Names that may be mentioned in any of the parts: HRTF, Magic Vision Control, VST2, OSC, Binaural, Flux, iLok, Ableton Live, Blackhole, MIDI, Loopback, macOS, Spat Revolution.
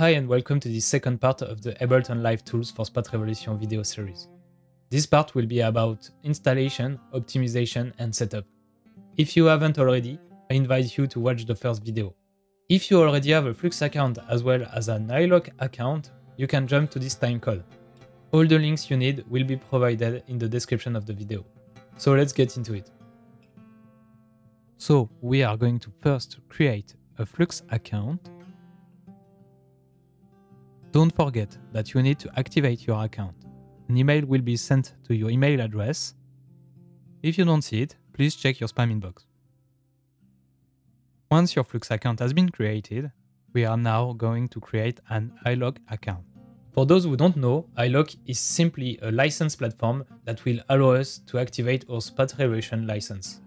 Hi and welcome to the second part of the Ableton Live Tools for Spat Revolution video series. This part will be about installation, optimization and setup. If you haven't already, I invite you to watch the first video. If you already have a Flux account as well as an iLok account, you can jump to this time code. All the links you need will be provided in the description of the video. So let's get into it. So we are going to first create a Flux account. Don't forget that you need to activate your account. An email will be sent to your email address. If you don't see it, please check your spam inbox. Once your Flux account has been created, we are now going to create an iLok account. For those who don't know, iLok is simply a license platform that will allow us to activate our Spat Revolution license.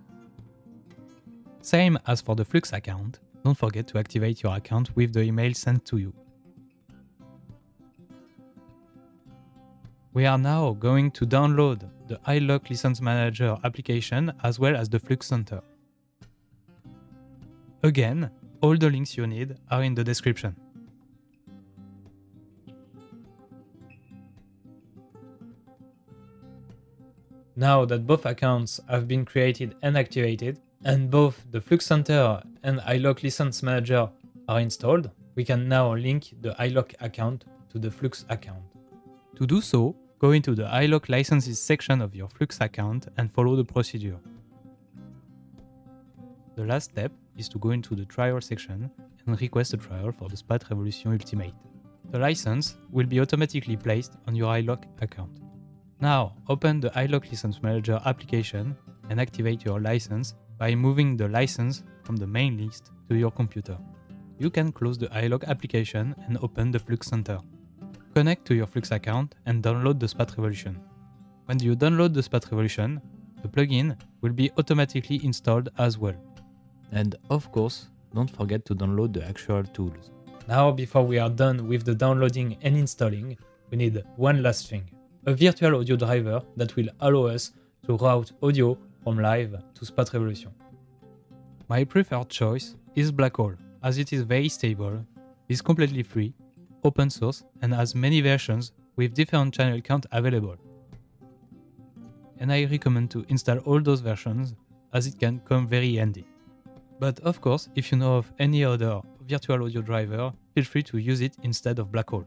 Same as for the Flux account, don't forget to activate your account with the email sent to you. We are now going to download the iLok License Manager application as well as the Flux Center. Again, all the links you need are in the description. Now that both accounts have been created and activated, and both the Flux Center and iLok License Manager are installed, we can now link the iLok account to the Flux account. To do so, go into the iLok licenses section of your Flux account and follow the procedure. The last step is to go into the trial section and request a trial for the Spat Revolution Ultimate. The license will be automatically placed on your iLok account. Now open the iLok License Manager application and activate your license by moving the license from the main list to your computer. You can close the iLok application and open the Flux Center. Connect to your Flux account and download the Spat Revolution. When you download the Spat Revolution, the plugin will be automatically installed as well. And of course, don't forget to download the actual tools. Now, before we are done with the downloading and installing, we need one last thing. A virtual audio driver that will allow us to route audio from Live to Spat Revolution. My preferred choice is Blackhole, as it is very stable, is completely free, open source and has many versions with different channel count available. And I recommend to install all those versions as it can come very handy. But of course, if you know of any other virtual audio driver, feel free to use it instead of Blackhole.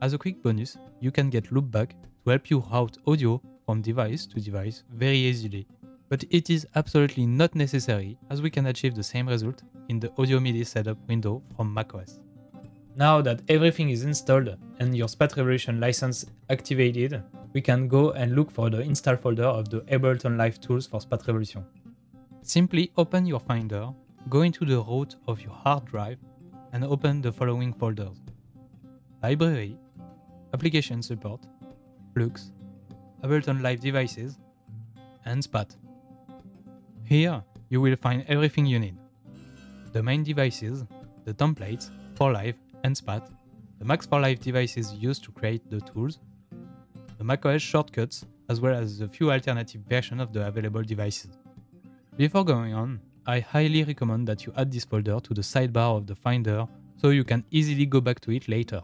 As a quick bonus, you can get Loopback to help you route audio from device to device very easily. But it is absolutely not necessary as we can achieve the same result in the audio MIDI setup window from macOS. Now that everything is installed and your Spat Revolution license activated, we can go and look for the install folder of the Ableton Live Tools for Spat Revolution. Simply open your Finder, go into the root of your hard drive and open the following folders: Library, Application Support, Flux, Ableton Live Devices and Spat. Here you will find everything you need: the main devices, the templates for Live and Spat, the Max for Live devices used to create the tools, the macOS shortcuts, as well as the few alternative versions of the available devices. Before going on, I highly recommend that you add this folder to the sidebar of the Finder so you can easily go back to it later.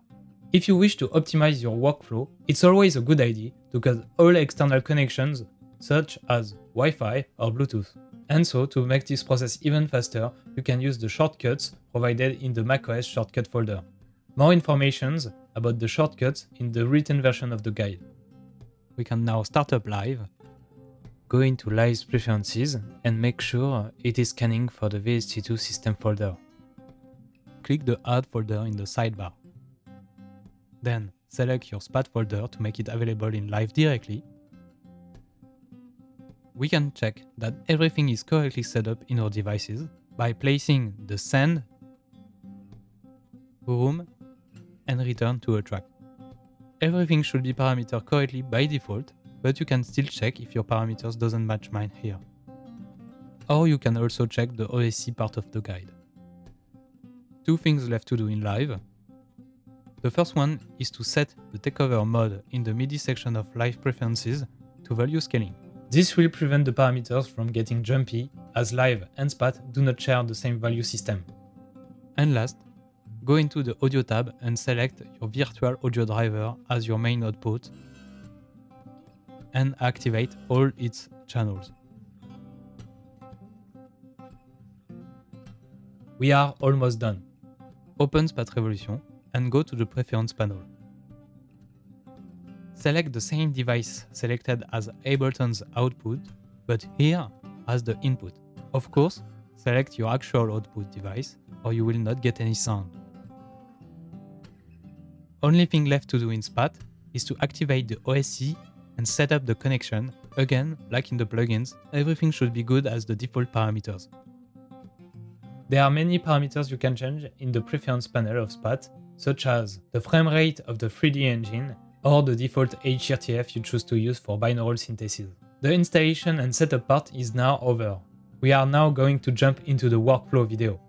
If you wish to optimize your workflow, it's always a good idea to cut all external connections such as Wi-Fi or Bluetooth. And so, to make this process even faster, you can use the shortcuts provided in the macOS shortcut folder. More information about the shortcuts in the written version of the guide. We can now start up Live, go into Live's preferences and make sure it is scanning for the VST2 system folder. Click the Add folder in the sidebar. Then select your Spat folder to make it available in Live directly. We can check that everything is correctly set up in our devices by placing the send, boom, and return to a track. Everything should be parametered correctly by default, but you can still check if your parameters doesn't match mine here. Or you can also check the OSC part of the guide. Two things left to do in Live. The first one is to set the takeover mode in the MIDI section of Live preferences to value scaling. This will prevent the parameters from getting jumpy, as Live and Spat do not share the same value system. And last, go into the Audio tab and select your virtual audio driver as your main output and activate all its channels. We are almost done. Open Spat Revolution and go to the Preference panel. Select the same device selected as Ableton's output, but here as the input. Of course, select your actual output device or you will not get any sound. Only thing left to do in Spat is to activate the OSC and set up the connection. Again, like in the plugins, everything should be good as the default parameters. There are many parameters you can change in the preference panel of Spat, such as the frame rate of the 3D engine or the default HRTF you choose to use for binaural synthesis. The installation and setup part is now over. We are now going to jump into the workflow video.